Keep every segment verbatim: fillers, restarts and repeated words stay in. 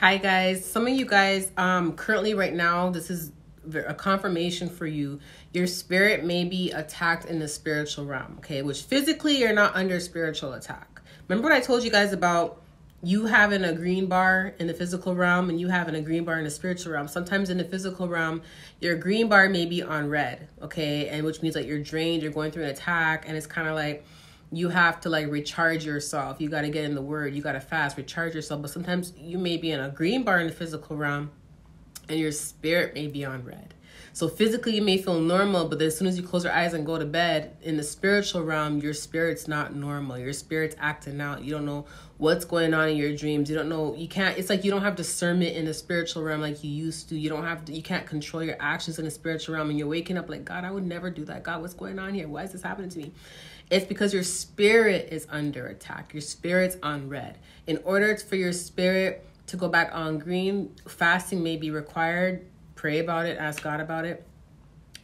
Hi guys, some of you guys, um, currently right now, this is a confirmation for you. Your spirit may be attacked in the spiritual realm, okay? Which physically you're not under spiritual attack. Remember what I told you guys about you having a green bar in the physical realm and you having a green bar in the spiritual realm. Sometimes in the physical realm, your green bar may be on red, okay? And which means that you're drained, you're going through an attack, and it's kind of like, you have to like recharge yourself. You got to get in the word. You got to fast, recharge yourself. But sometimes you may be in a green bar in the physical realm and your spirit may be on red. So physically you may feel normal, but as soon as you close your eyes and go to bed, in the spiritual realm, your spirit's not normal. Your spirit's acting out. You don't know what's going on in your dreams. You don't know, you can't, it's like you don't have discernment in the spiritual realm like you used to. You don't have, to, you can't control your actions in the spiritual realm, and you're waking up like, God, I would never do that. God, what's going on here? Why is this happening to me? It's because your spirit is under attack. Your spirit's on red. In order for your spirit to go back on green, fasting may be required. Pray about it. Ask God about it.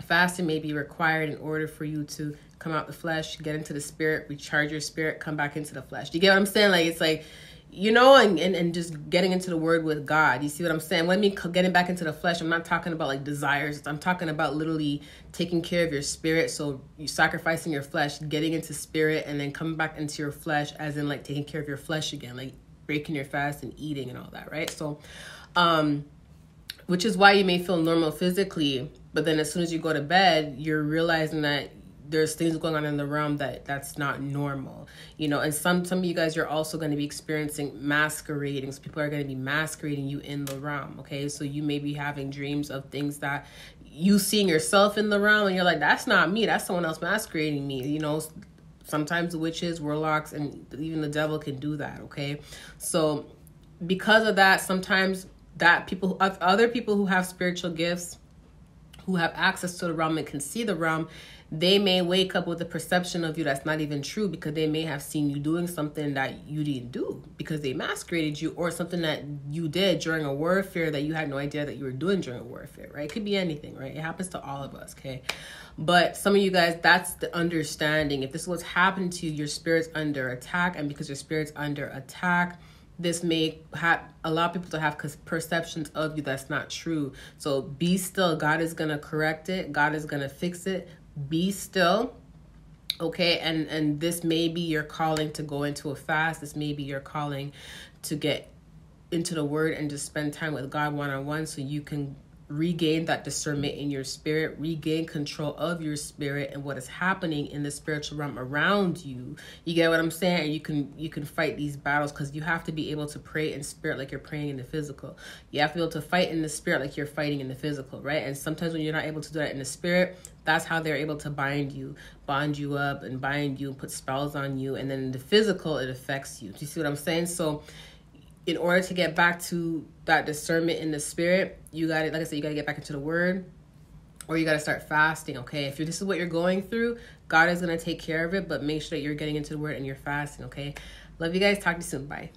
Fasting may be required in order for you to come out the flesh, get into the spirit, recharge your spirit, come back into the flesh. You get what I'm saying? Like, it's like, you know, and, and, and just getting into the word with God. You see what I'm saying? When I mean getting back into the flesh, I'm not talking about like desires. I'm talking about literally taking care of your spirit. So you sacrificing your flesh, getting into spirit, and then coming back into your flesh, as in like taking care of your flesh again, like breaking your fast and eating and all that, right? So, um, which is why you may feel normal physically, but then as soon as you go to bed, you're realizing that there's things going on in the realm that that's not normal, you know, and some, some of you guys, you're also going to be experiencing masquerading. So people are going to be masquerading you in the realm. Okay. So you may be having dreams of things that you seeing yourself in the realm and you're like, that's not me. That's someone else masquerading me. You know, sometimes witches, warlocks, and even the devil can do that. Okay. So because of that, sometimes that people, other people who have spiritual gifts, who have access to the realm and can see the realm, they may wake up with a perception of you that's not even true, because they may have seen you doing something that you didn't do because they masqueraded you, or something that you did during a warfare that you had no idea that you were doing during a warfare, right? It could be anything, right? It happens to all of us, okay? But some of you guys, that's the understanding. If this is what's happened to you, your spirit's under attack, and because your spirit's under attack, this may have, allow people to have perceptions of you that's not true. So be still. God is going to correct it. God is going to fix it. Be still, okay? And and this may be your calling to go into a fast. This may be your calling to get into the word and just spend time with God one-on-one, so you can regain that discernment in your spirit, regain control of your spirit and what is happening in the spiritual realm around you. You get what I'm saying? You can you can fight these battles, because you have to be able to pray in spirit like you're praying in the physical. You have to be able to fight in the spirit like you're fighting in the physical, right? And sometimes when you're not able to do that in the spirit, that's how they're able to bind you, bond you up and bind you, put spells on you. And then in the physical, it affects you. Do you see what I'm saying? So in order to get back to that discernment in the spirit, you got it. Like I said, you got to get back into the word, or you got to start fasting. Okay. If you're, this is what you're going through, God is going to take care of it, but make sure that you're getting into the word and you're fasting. Okay. Love you guys. Talk to you soon. Bye.